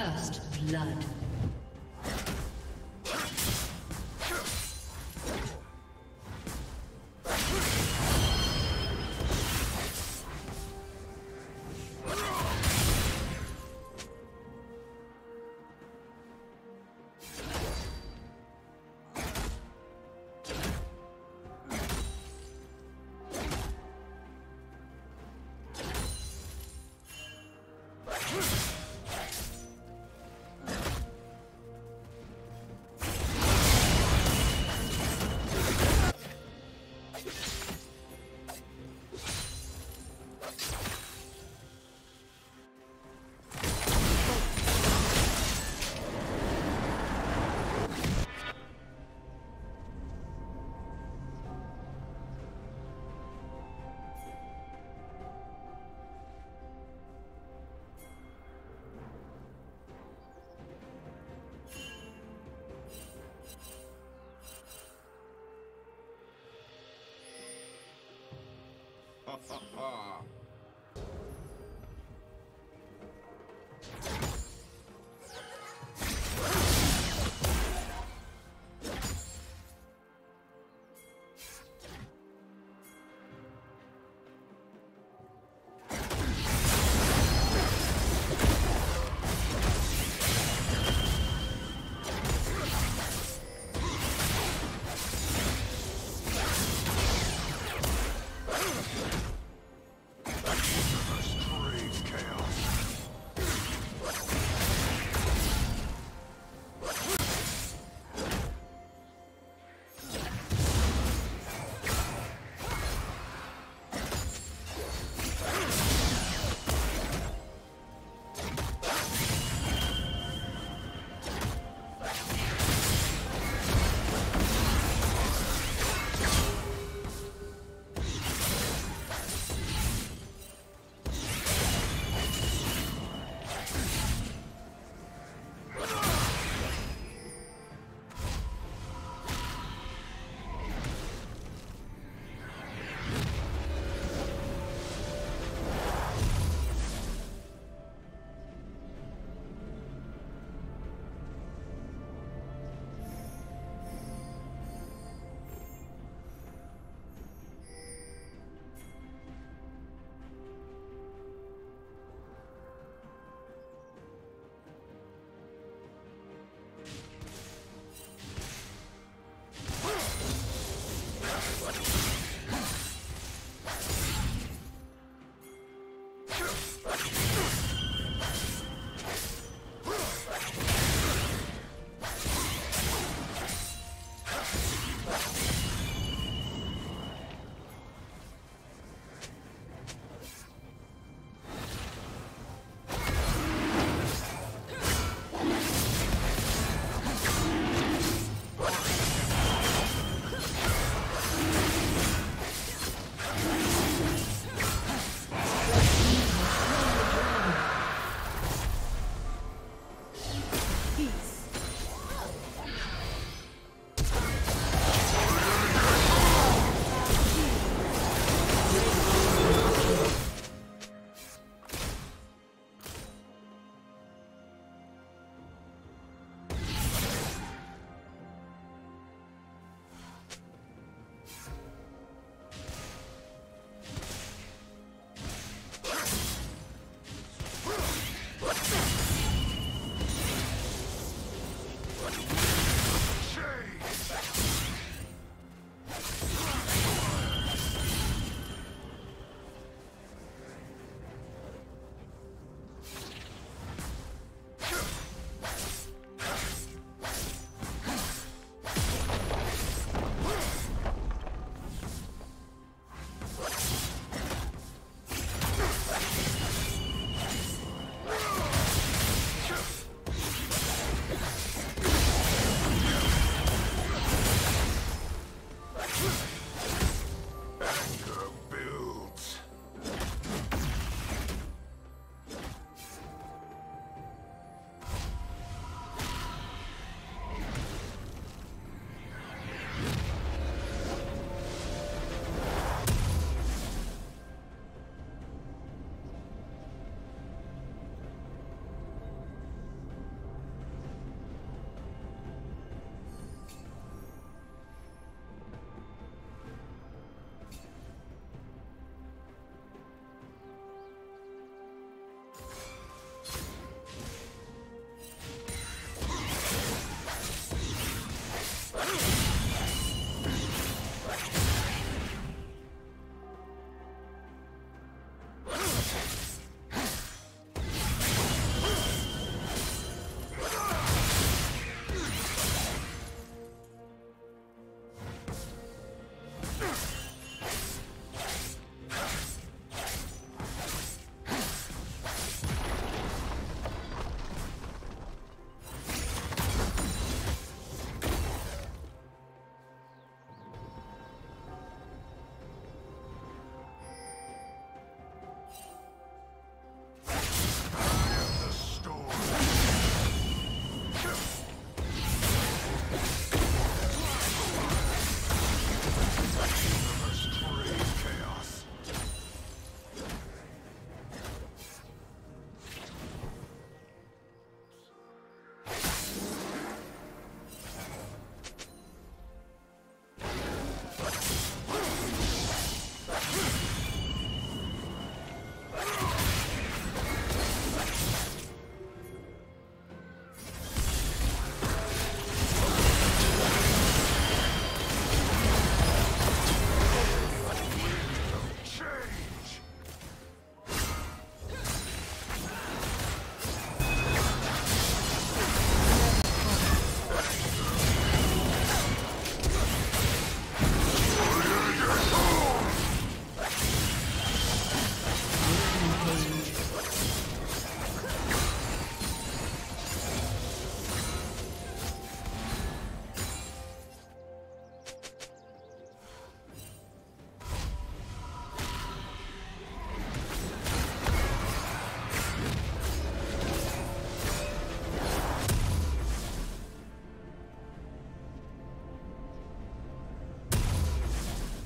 First blood. Ha ha!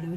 Blue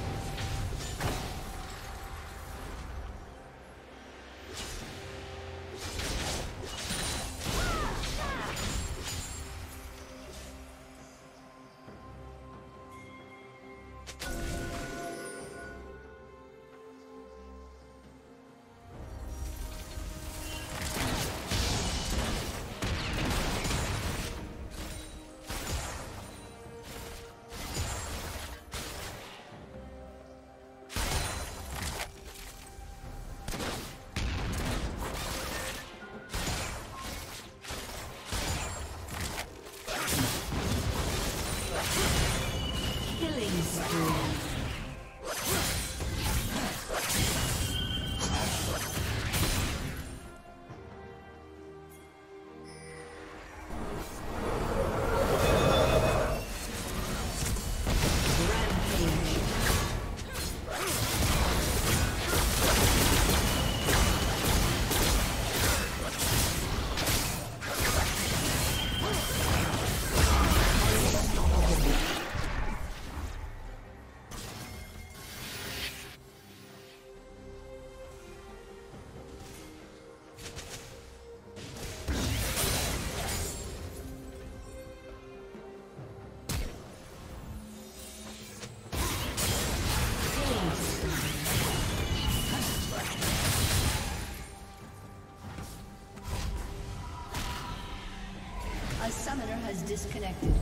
disconnected.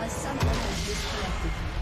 A summoner has disconnected.